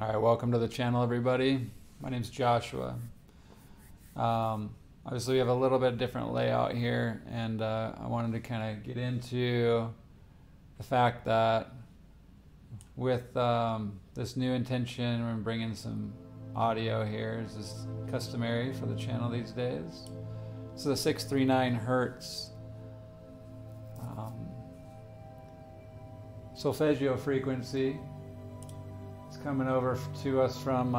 All right, welcome to the channel, everybody. My name's Joshua. Obviously, we have a little bit different layout here, and I wanted to kind of get into the fact that with this new intention, we're bringing some audio here. This is customary for the channel these days. So the 639 hertz solfeggio frequency. It's coming over to us from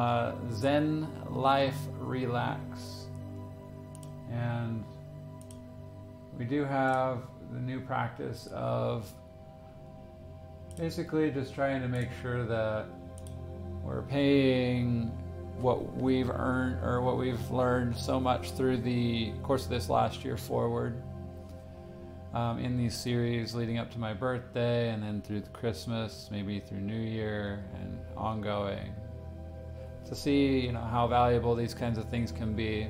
Zen Life Relax. And we do have the new practice of basically just trying to make sure that we're paying what we've earned or what we've learned so much through the course of this last year forward. In these series leading up to my birthday, and then through Christmas, maybe through New Year, and ongoing, to see how valuable these kinds of things can be.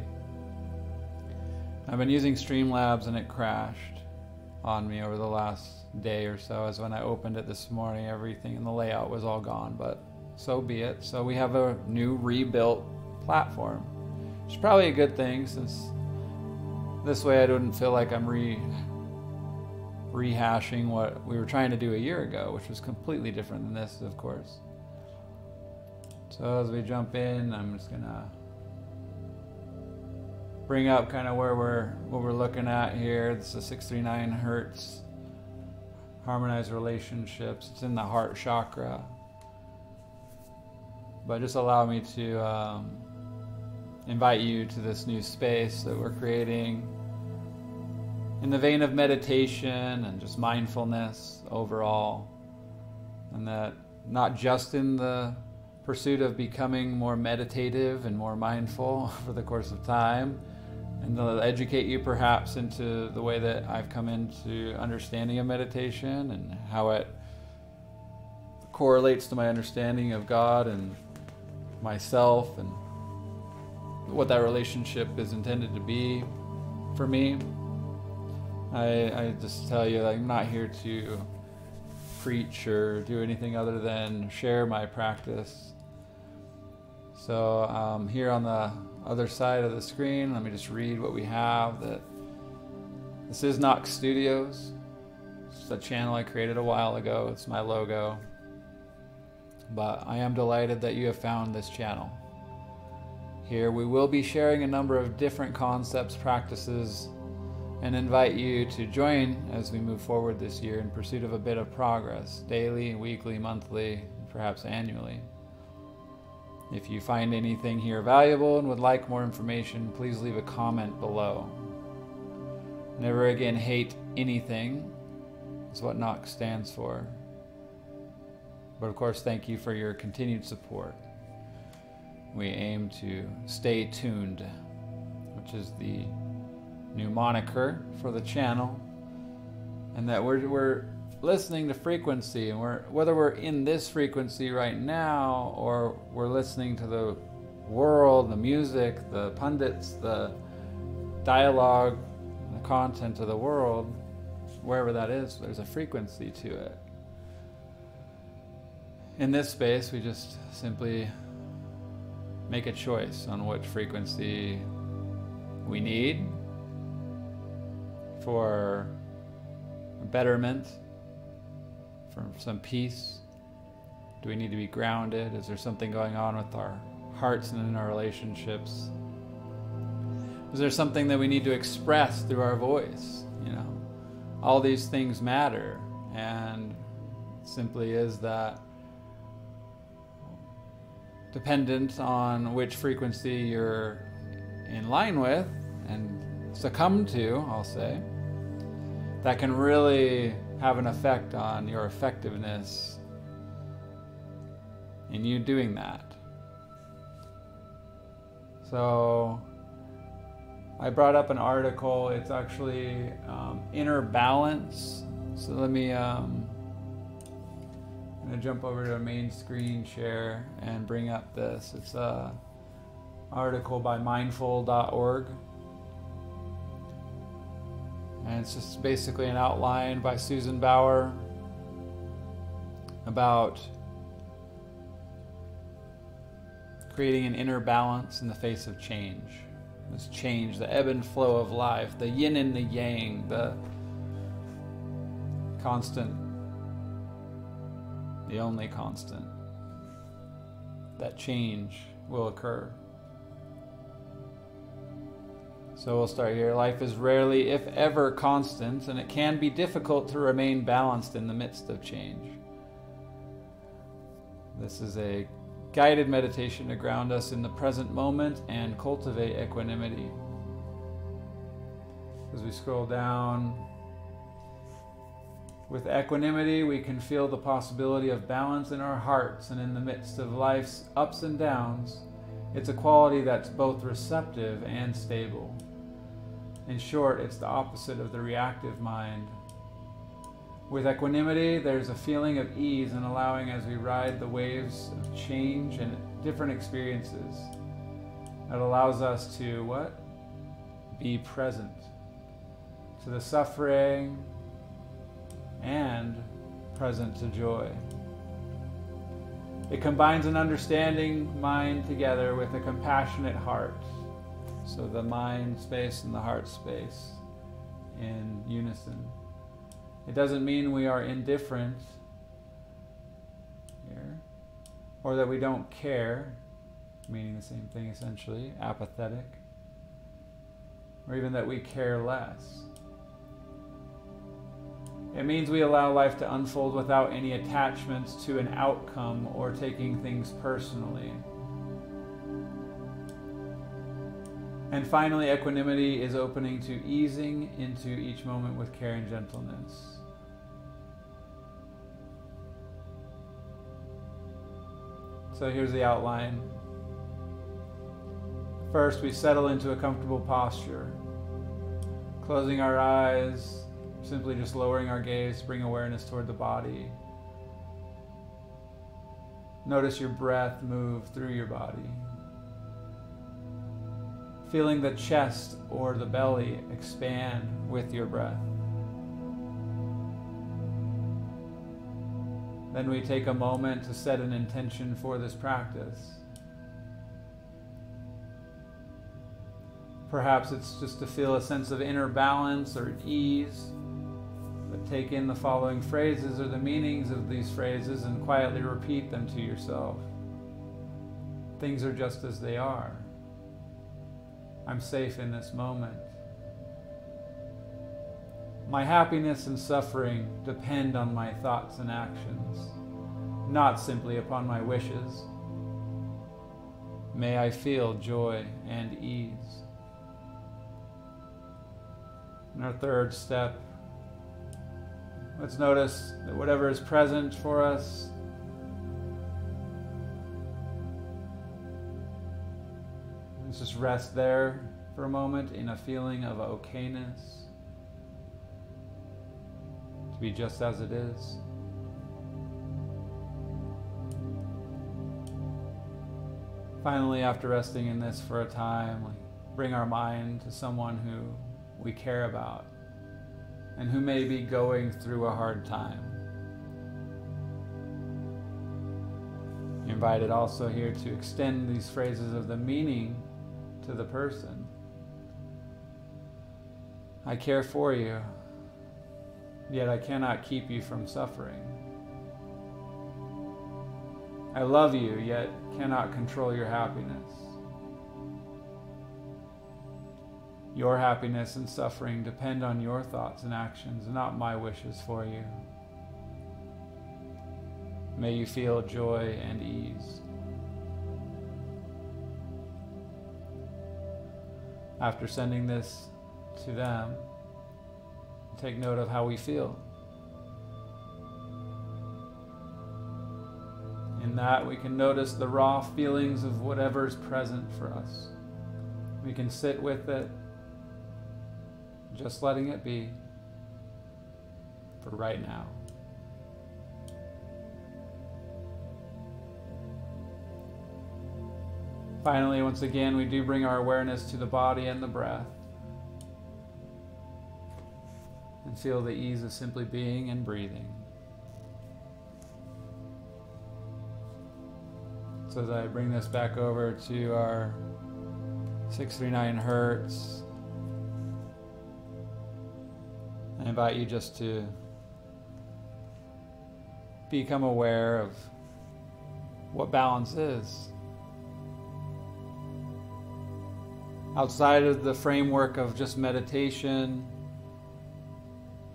I've been using Streamlabs and it crashed on me over the last day or so, as when I opened it this morning, everything in the layout was all gone, but so be it. So we have a new rebuilt platform, which is probably a good thing, since this way I wouldn't feel like I'm rehashing what we were trying to do a year ago, which was completely different than this, of course. So as we jump in, I'm just gonna bring up kind of where what we're looking at here. This is 639 hertz, harmonized relationships. It's in the heart chakra. But just allow me to invite you to this new space that we're creating, in the vein of meditation and just mindfulness overall, and that not just in the pursuit of becoming more meditative and more mindful over the course of time, and they'll educate you perhaps into the way that I've come into understanding of meditation and how it correlates to my understanding of God and myself and what that relationship is intended to be for me. I just tell you that I'm not here to preach or do anything other than share my practice. So here on the other side of the screen, let me just read what we have. That this is Nahx Studios. It's a channel I created a while ago. It's my logo. But I am delighted that you have found this channel. Here we will be sharing a number of different concepts, practices, and invite you to join as we move forward this year in pursuit of a bit of progress, daily, weekly, monthly, perhaps annually. If you find anything here valuable and would like more information, please leave a comment below. Never again hate anything is what Nahx stands for. But of course, thank you for your continued support. We aim to stay tuned, which is the new moniker for the channel, and that we're listening to frequency, and whether we're in this frequency right now or we're listening to the world, the music, the pundits, the dialogue, the content of the world, wherever that is, there's a frequency to it. In this space, we just simply make a choice on what frequency we need for betterment, for some peace. Do we need to be grounded? Is there something going on with our hearts and in our relationships? Is there something that we need to express through our voice? All these things matter, and it simply is that dependent on which frequency you're in line with and succumb to, I'll say, that can really have an effect on your effectiveness in you doing that. So I brought up an article. It's actually Inner Balance. So let me I'm gonna jump over to a main screen share and bring up this. It's a article by mindful.org. And it's just basically an outline by Susan Bauer about creating an inner balance in the face of change. This change, the ebb and flow of life, the yin and the yang, the constant, the only constant, that change will occur. So we'll start here. Life is rarely, if ever, constant, and it can be difficult to remain balanced in the midst of change. This is a guided meditation to ground us in the present moment and cultivate equanimity. As we scroll down, with equanimity, we can feel the possibility of balance in our hearts and in the midst of life's ups and downs. It's a quality that's both receptive and stable. In short, it's the opposite of the reactive mind. With equanimity, there's a feeling of ease and allowing as we ride the waves of change and different experiences. It allows us to, what? Be present to the suffering and present to joy. It combines an understanding mind together with a compassionate heart. So the mind space and the heart space in unison. It doesn't mean we are indifferent here, or that we don't care, meaning the same thing essentially, apathetic, or even that we care less. It means we allow life to unfold without any attachments to an outcome or taking things personally. And finally, equanimity is opening to easing into each moment with care and gentleness. So here's the outline. First, we settle into a comfortable posture, closing our eyes, simply just lowering our gaze, bring awareness toward the body. Notice your breath move through your body. Feeling the chest or the belly expand with your breath. Then we take a moment to set an intention for this practice. Perhaps it's just to feel a sense of inner balance or ease, but take in the following phrases or the meanings of these phrases and quietly repeat them to yourself. Things are just as they are. I'm safe in this moment. My happiness and suffering depend on my thoughts and actions, not simply upon my wishes. May I feel joy and ease. In our third step, let's notice that whatever is present for us, let's just rest there for a moment in a feeling of okayness, to be just as it is. Finally, after resting in this for a time, we bring our mind to someone who we care about and who may be going through a hard time. You're invited also here to extend these phrases of the meaning to the person. I care for you, yet I cannot keep you from suffering. I love you, yet cannot control your happiness. Your happiness and suffering depend on your thoughts and actions, not my wishes for you. May you feel joy and ease. After sending this to them, take note of how we feel. In that, we can notice the raw feelings of whatever is present for us. We can sit with it, just letting it be for right now. Finally, once again, we do bring our awareness to the body and the breath and feel the ease of simply being and breathing. So as I bring this back over to our 639 hertz, I invite you just to become aware of what balance is. Outside of the framework of just meditation,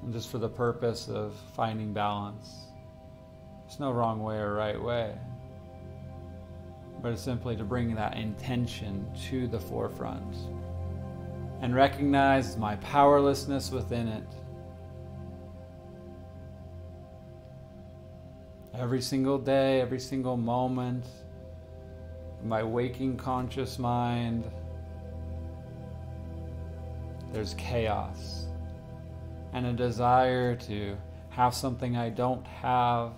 and just for the purpose of finding balance. There's no wrong way or right way, but it's simply to bring that intention to the forefront and recognize my powerlessness within it. Every single day, every single moment, my waking conscious mind, there's chaos and a desire to have something I don't have,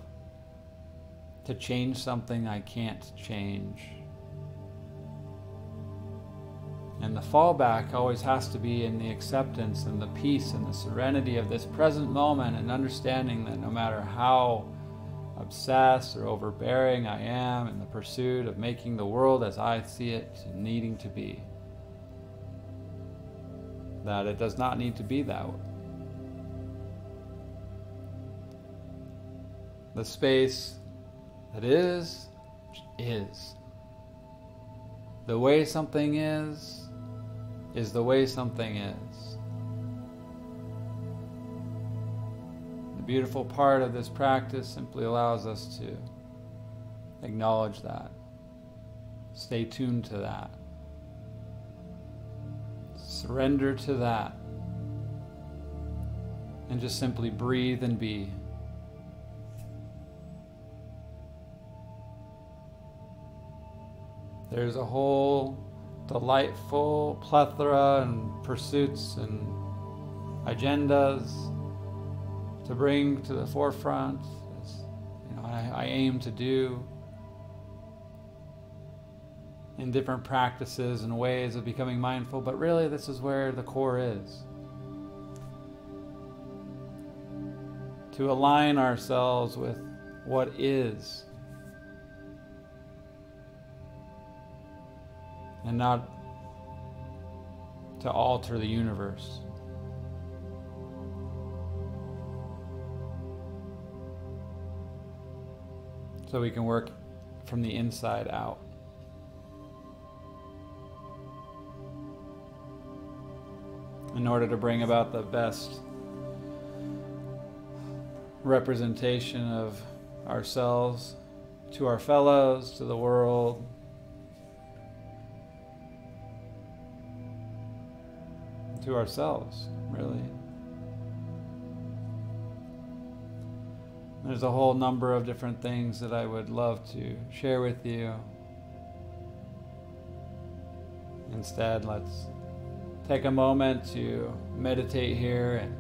to change something I can't change. And the fallback always has to be in the acceptance and the peace and the serenity of this present moment, and understanding that no matter how obsessed or overbearing I am in the pursuit of making the world as I see it needing to be, that it does not need to be that way. The space that is. The way something is the way something is. The beautiful part of this practice simply allows us to acknowledge that, stay tuned to that, surrender to that, and just simply breathe and be. There's a whole delightful plethora and pursuits and agendas to bring to the forefront, as you know, I aim to do in different practices and ways of becoming mindful, but really this is where the core is. To align ourselves with what is, and not to alter the universe. So we can work from the inside out. In order to bring about the best representation of ourselves to our fellows, to the world, to ourselves, really. There's a whole number of different things that I would love to share with you. Instead, let's take a moment to meditate here and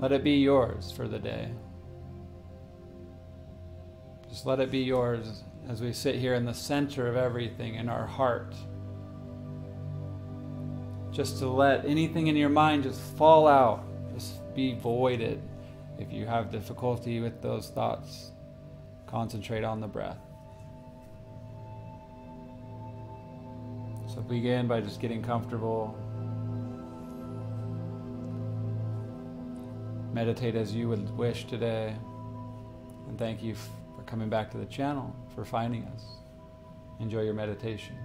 let it be yours for the day. Just let it be yours as we sit here in the center of everything, in our heart. Just to let anything in your mind just fall out, just be voided. If you have difficulty with those thoughts, concentrate on the breath. So begin by just getting comfortable. Meditate as you would wish today. And thank you for coming back to the channel, for finding us. Enjoy your meditation.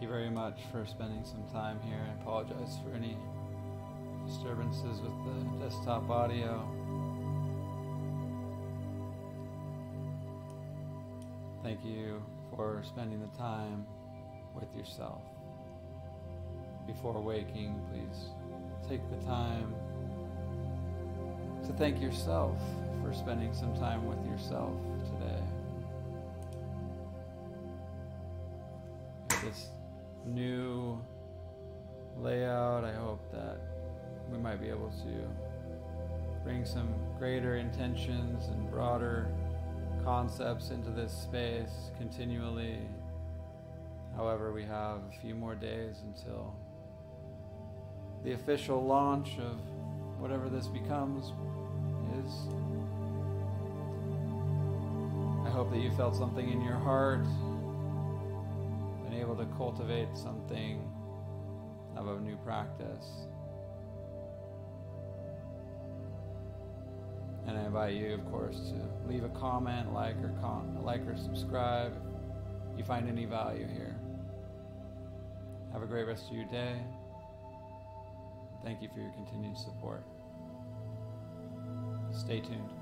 Thank you very much for spending some time here. I apologize for any disturbances with the desktop audio. Thank you for spending the time with yourself. Before waking, please take the time to thank yourself for spending some time with yourself today. With this new layout, I hope that we might be able to bring some greater intentions and broader concepts into this space continually. However, we have a few more days until the official launch of whatever this becomes is. I hope that you felt something in your heart, been able to cultivate something of a new practice. And I invite you, of course, to leave a comment, like or subscribe if you find any value here. Have a great rest of your day. Thank you for your continued support. Stay tuned.